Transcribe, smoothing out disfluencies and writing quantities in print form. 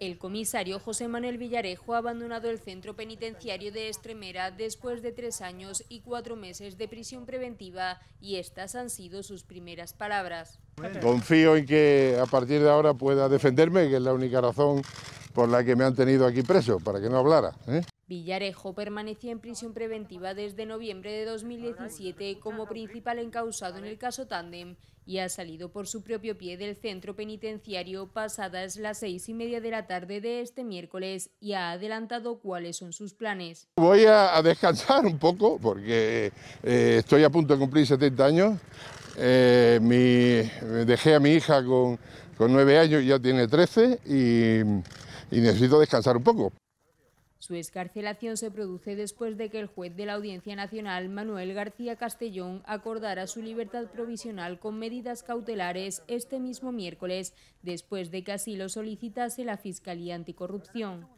El comisario José Manuel Villarejo ha abandonado el centro penitenciario de Estremera después de 3 años y 4 meses de prisión preventiva, y estas han sido sus primeras palabras. Confío en que a partir de ahora pueda defenderme, que es la única razón por la que me han tenido aquí preso, para que no hablara, ¿eh? Villarejo permanecía en prisión preventiva desde noviembre de 2017 como principal encausado en el caso Tándem y ha salido por su propio pie del centro penitenciario pasadas las 6:30 de la tarde de este miércoles y ha adelantado cuáles son sus planes. Voy a descansar un poco porque estoy a punto de cumplir 70 años. Dejé a mi hija con 9 años, ya tiene 13 y necesito descansar un poco. Su excarcelación se produce después de que el juez de la Audiencia Nacional, Manuel García Castellón, acordara su libertad provisional con medidas cautelares este mismo miércoles, después de que así lo solicitase la Fiscalía Anticorrupción.